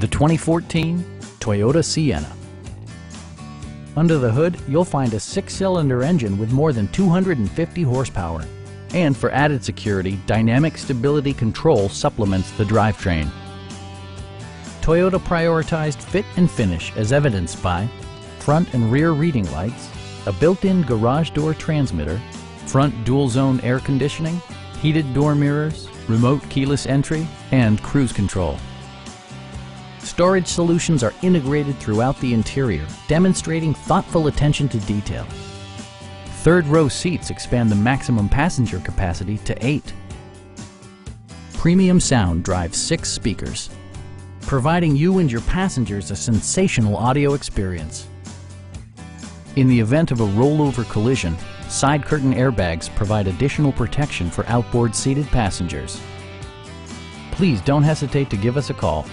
The 2014 Toyota Sienna. Under the hood, you'll find a 6-cylinder engine with more than 250 horsepower. And for added security, Dynamic Stability Control supplements the drivetrain. Toyota prioritized fit and finish as evidenced by front and rear reading lights, a built-in garage door transmitter, front dual-zone air conditioning, heated door mirrors, remote keyless entry, and cruise control. Storage solutions are integrated throughout the interior, demonstrating thoughtful attention to detail. Third-row seats expand the maximum passenger capacity to 8. Premium sound drives 6 speakers, providing you and your passengers a sensational audio experience. In the event of a rollover collision, side curtain airbags provide additional protection for outboard seated passengers. Please don't hesitate to give us a call.